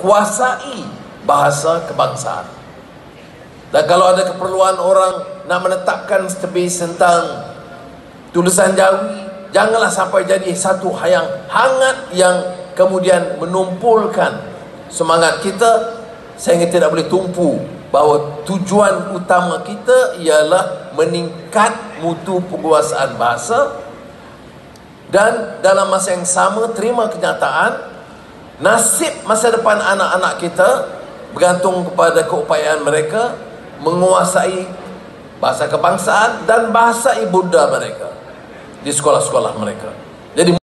kuasai bahasa kebangsaan. Dan kalau ada keperluan orang nak menetapkan tepi tentang tulisan Jawi, janganlah sampai jadi satu hayang hangat yang kemudian menumpulkan semangat kita sehingga tidak boleh tumpu bahawa tujuan utama kita ialah meningkat mutu penguasaan bahasa. Dan dalam masa yang sama, terima kenyataan nasib masa depan anak-anak kita bergantung kepada keupayaan mereka menguasai bahasa kebangsaan dan bahasa ibunda mereka di sekolah-sekolah mereka. Jadi